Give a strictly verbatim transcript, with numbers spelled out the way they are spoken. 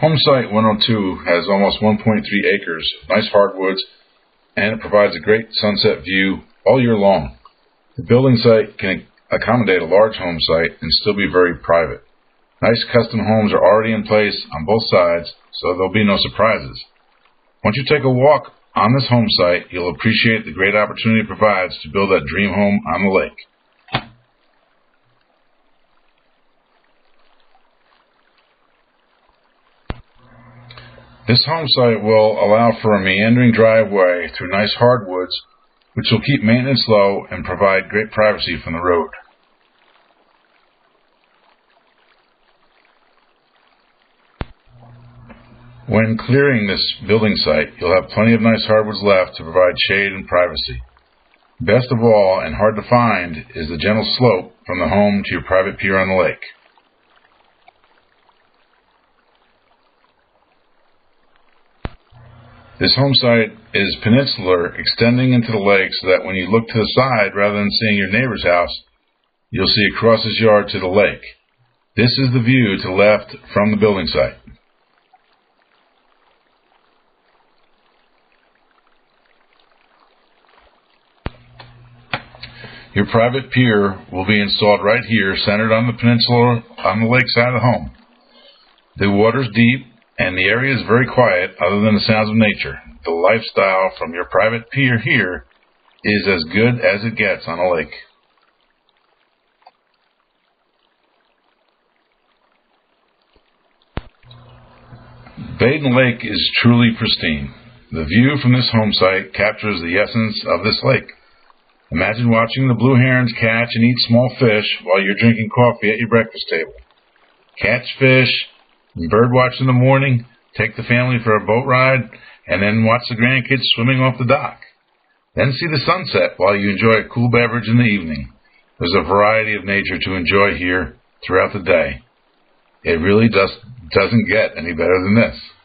Home Site one oh two has almost one point three acres, nice hardwoods, and it provides a great sunset view all year long. The building site can accommodate a large home site and still be very private. Nice custom homes are already in place on both sides, so there'll be no surprises. Once you take a walk on this home site, you'll appreciate the great opportunity it provides to build that dream home on the lake. This home site will allow for a meandering driveway through nice hardwoods, which will keep maintenance low and provide great privacy from the road. When clearing this building site, you'll have plenty of nice hardwoods left to provide shade and privacy. Best of all, and hard to find, is the gentle slope from the home to your private pier on the lake. This home site is peninsular, extending into the lake so that when you look to the side, rather than seeing your neighbor's house, you'll see across his yard to the lake. This is the view to the left from the building site. Your private pier will be installed right here, centered on the peninsula on the lake side of the home. The water's deep, and the area is very quiet other than the sounds of nature. The lifestyle from your private pier here is as good as it gets on a lake. Baden Lake is truly pristine. The view from this home site captures the essence of this lake. Imagine watching the blue herons catch and eat small fish while you're drinking coffee at your breakfast table. Catch fish, bird watch in the morning, take the family for a boat ride, and then watch the grandkids swimming off the dock. Then see the sunset while you enjoy a cool beverage in the evening. There's a variety of nature to enjoy here throughout the day. It really does, doesn't get any better than this.